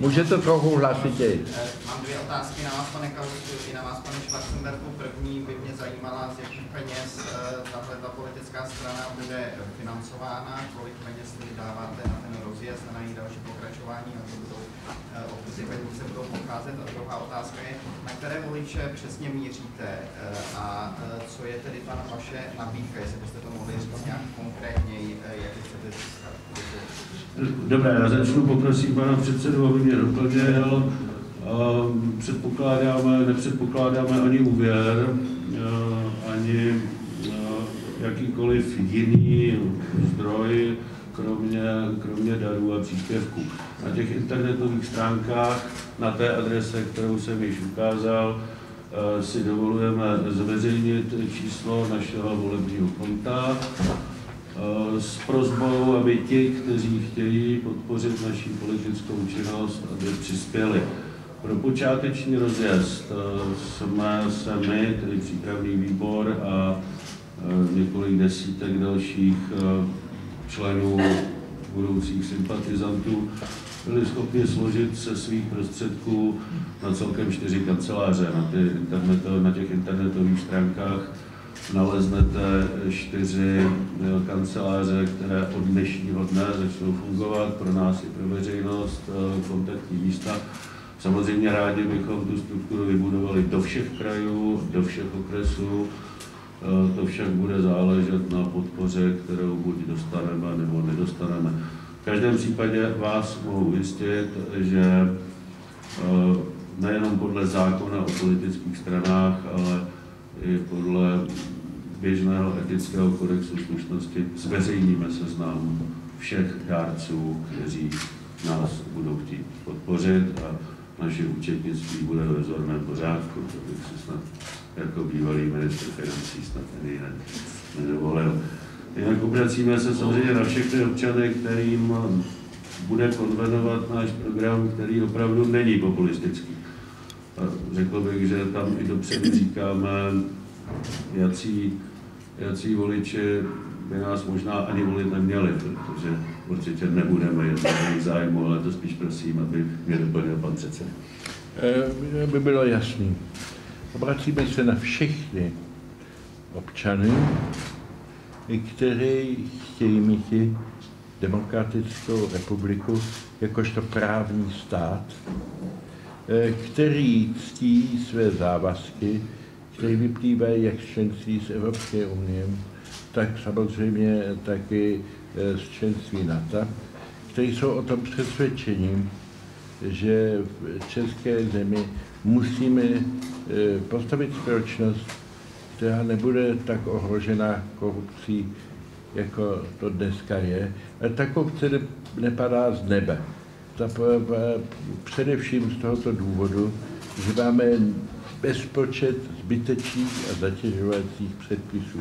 Můžete trochu hlasitěji. Mám dvě otázky na vás, pane Kauusku, i na vás, pane Švacemberku. První by mě zajímala, z jakých peněz tato politická strana bude financována, kolik peněz vydáváte na ten rozjezd a na její další pokračování, a to budou obci peníze budou pocházet. A druhá otázka je, na které voliče přesně míříte a co je tedy ta vaše nabídka, jestli byste to mohli říct nějak konkrétněji, jak chcete získat. Dobré, já začnu, poprosím pana předsedu, aby mě doplnil. Nepředpokládáme ani úvěr, ani jakýkoliv jiný zdroj, kromě darů a příspěvků. Na těch internetových stránkách, na té adrese, kterou jsem již ukázal, si dovolujeme zveřejnit číslo našeho volebního konta s prosbou, aby ti, kteří chtějí podpořit naši politickou činnost, aby přispěli. Pro počáteční rozjezd jsme se my, tedy přípravný výbor a několik desítek dalších členů budoucích sympatizantů, byli schopni složit se svých prostředků na celkem 4 kanceláře. Na těch internetových stránkách naleznete 4 kanceláře, které od dnešního dne začnou fungovat pro nás i pro veřejnost, kontaktní místa. Samozřejmě rádi bychom tu strukturu vybudovali do všech krajů, do všech okresů. To však bude záležet na podpoře, kterou buď dostaneme, nebo nedostaneme. V každém případě vás mohu ujistit, že nejenom podle zákona o politických stranách, ale i podle běžného etického kodexu slušnosti zveřejníme seznam všech dárců, kteří nás budou chtít podpořit, a naše účetnictví bude ve vzorném pořádku, to bych si snad jako bývalý ministr financí snad ani nedovolil. Jinak obracíme se samozřejmě na všechny občany, kterým bude konvenovat náš program, který opravdu není populistický. Řekl bych, že tam i dopředu říkáme, jací voliči by nás možná ani volit neměli, protože určitě nebudeme jednat o jejich zájmu, ale to spíš prosím, aby mě doplnil pan předseda. By bylo jasný. Obracíme se na všechny občany, kteří chtějí mít demokratickou republiku jakožto právní stát, který ctí své závazky, které vyplývají jak z členství z Evropské unie, tak samozřejmě taky z členství NATO, kteří jsou o tom přesvědčení, že v české zemi musíme postavit společnost, která nebude tak ohrožena korupcí, jako to dneska je, ale ta korupce nepadá z nebe. Především z tohoto důvodu, že máme bezpočet zbytečných a zatěžovacích předpisů,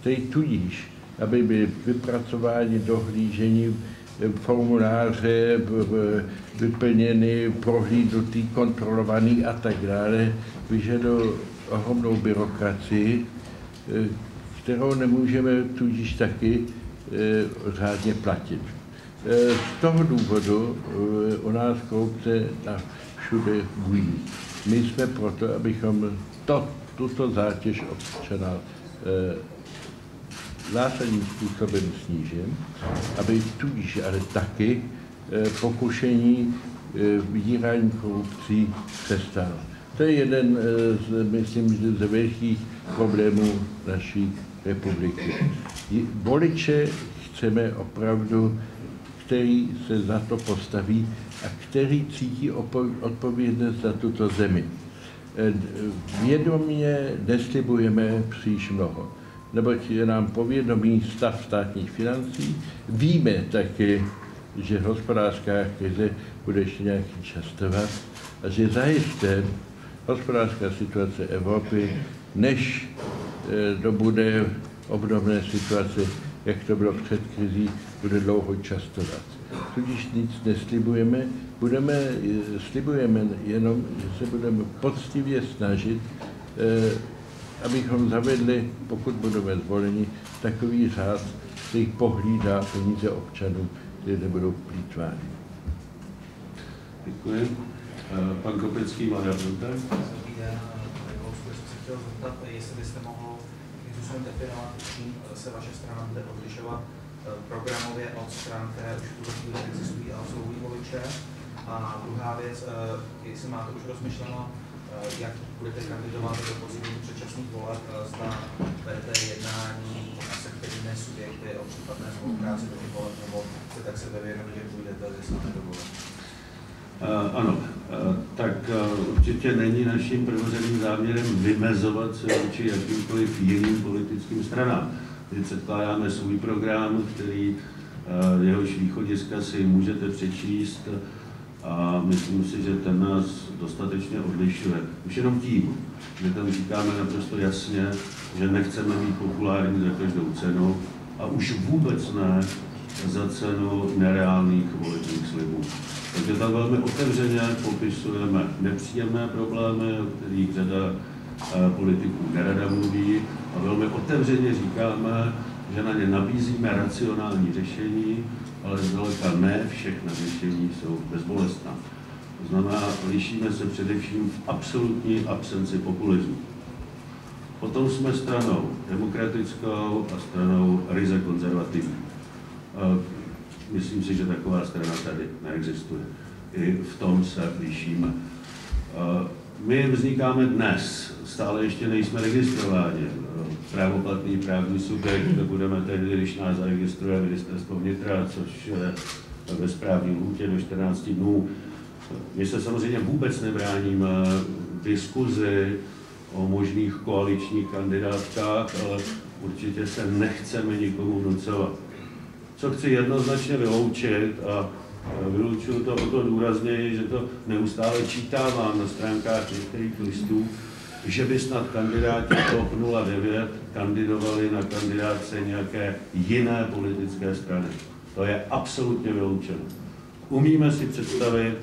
které tudíž, aby byly vypracovány, dohlížení, formuláře vyplněny, prohlídnutý, kontrolovaný a tak dále, vyžadují ohromnou byrokracii, kterou nemůžeme tudíž taky řádně platit. Z toho důvodu u nás korupce všude bují. My jsme proto, abychom tuto zátěž občana zásadním způsobem snížili, aby tudíž ale taky pokušení vydírání korupcí přestalo. To je jeden z, myslím, z velkých problémů naší republiky. Voliče chceme opravdu, který se za to postaví a který cítí odpovědnost za tuto zemi. Vědomě neslibujeme příliš mnoho, neboť je nám povědomý stav státních financí. Víme taky, že hospodářská krize bude ještě nějaký čas trvat a že zajisté hospodářská situace Evropy, než dobude obdobné situace, jak to bylo před krizí, bude dlouho častovat. Tudíž nic neslibujeme, slibujeme jenom, že se budeme poctivě snažit, abychom zavedli, pokud budeme zvoleni, takový řád, který pohlídá peníze občanů, které nebudou plýtvány. Děkuji. Pan Kopecký má dotazy. Dobrý den, pane Kauusku, jsem se chtěl zeptat, jestli byste mohl nějakým definovat, čím se vaše strana bude odlišovat programově od stran, které už v tuto chvíli existují a oslovují voliče. A druhá věc, jestli máte už rozmyšleno, jak budete kandidovat do podzimních předčasných voleb, zda vedete jednání se kterými subjekty o případné spolupráci do těch voleb, nebo se tak sebe věnujete, že půjdete ze samé do voleb? Ano, tak určitě není naším prvořadým záměrem vymezovat se vůči jakýmkoliv jiným politickým stranám. My předkládáme svůj program, který jehož východiska si můžete přečíst, a myslím si, že ten nás dostatečně odlišuje. Už jenom tím, že tam říkáme naprosto jasně, že nechceme být populární za každou cenu a už vůbec ne za cenu nereálných volebních slibů. Takže tam velmi otevřeně popisujeme nepříjemné problémy, o kterých řada politiků nerada mluví, a velmi otevřeně říkáme, že na ně nabízíme racionální řešení, ale zdaleka ne všechna řešení jsou bezbolestná. To znamená, lišíme se především v absolutní absenci populismu. Potom jsme stranou demokratickou a stranou ryze konzervativní. Myslím si, že taková strana tady neexistuje. I v tom se lišíme. My vznikáme dnes, stále ještě nejsme registrováni. Právoplatný právní subjekt budeme tehdy, když nás zaregistruje ministerstvo vnitra, což je ve správní lhůtě do 14 dnů. My se samozřejmě vůbec nebráníme diskuzi o možných koaličních kandidátkách, ale určitě se nechceme nikomu vnucovat. Co chci jednoznačně vyloučit, a vylučuju to o to důrazněji, že to neustále čítávám na stránkách některých listů, že by snad kandidáti TOP 09 kandidovali na kandidátce nějaké jiné politické strany. To je absolutně vyloučeno. Umíme si představit,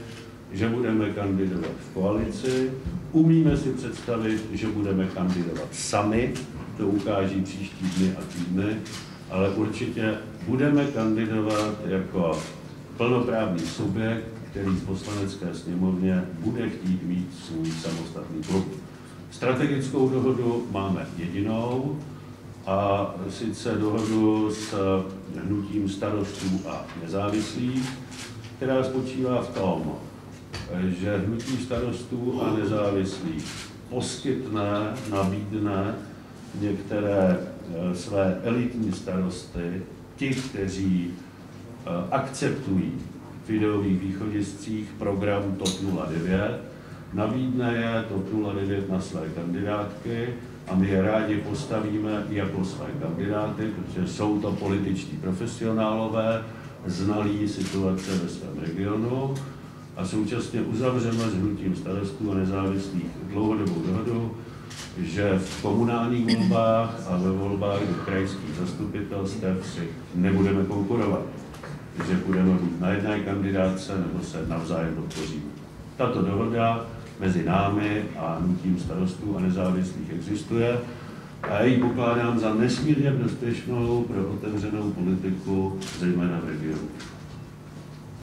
že budeme kandidovat v koalici, umíme si představit, že budeme kandidovat sami, to ukáží příští dny a týdny, ale určitě budeme kandidovat jako plnoprávný subjekt, který z Poslanecké sněmovně bude chtít mít svůj samostatný klub. Strategickou dohodu máme jedinou, a sice dohodu s hnutím Starostů a nezávislých, která spočívá v tom, že hnutí Starostů a nezávislých nabídne některé své elitní starosty, ti, kteří akceptují v ideových východiscích program TOP 09, nabídne je TOP 09 na své kandidátky a my je rádi postavíme jako své kandidáty, protože jsou to političtí profesionálové, znalí situace ve svém regionu, a současně uzavřeme s hnutím Starostů a nezávislých dlouhodobou dohodu, že v komunálních volbách a ve volbách do krajských zastupitelstev si nebudeme konkurovat, že budeme buď na jedné kandidátce, nebo se navzájem podpoříme. Tato dohoda mezi námi a hnutím Starostů a nezávislých existuje a já ji pokládám za nesmírně prospěšnou pro otevřenou politiku, zejména v regionu.